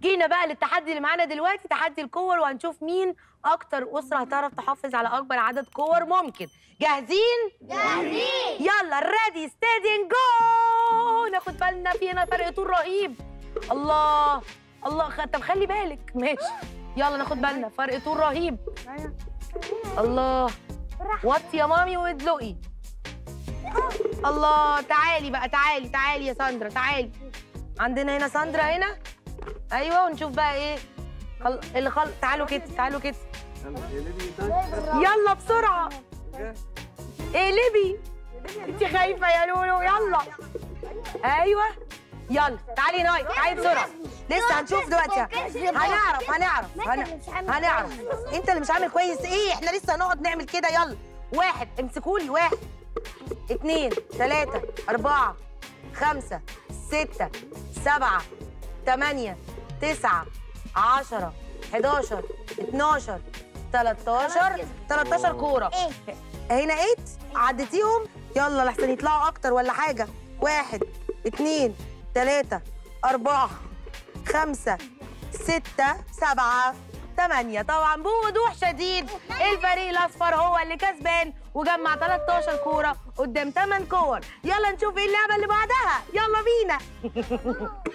جينا بقى للتحدي اللي معانا دلوقتي، تحدي الكور، وهنشوف مين اكتر اسره هتعرف تحافظ على اكبر عدد كور ممكن. جاهزين؟ جاهزين. يلا ريدي ستيدي جو. ناخد بالنا، في هنا فرق طول رهيب. الله الله، طب خلي بالك. ماشي يلا ناخد بالنا، فرق طول رهيب. الله، وطي يا مامي وادلقي. الله، تعالي بقى، تعالي تعالي يا ساندرا، تعالي. عندنا هنا ساندرا هنا، ايوه، ونشوف بقى ايه اللي تعالوا كده، تعالوا كده، يلا بسرعه. اقلبي، انت خايفه يا لولو. يلا ايوه، يلا تعالي ناي، تعالي بسرعه. لسه هنشوف دلوقتي، هنعرف هنعرف هنعرف. انت اللي مش عامل كويس. ايه، احنا لسه هنقعد نعمل كده. يلا واحد، امسكولي. واحد، اتنين، تلاته، اربعه، خمسه، سته، سبعه، 8 9 10 11 12 13 13 كوره. هنا 8 عديتيهم. يلا لحسن يطلعوا اكتر ولا حاجه. 1 2 3 4 5 6 7 8. طبعا بوضوح شديد الفريق الاصفر هو اللي كسبان وجمع 13 كوره قدام 8 كور. يلا نشوف ايه اللعبه اللي بعدها، يلا بينا.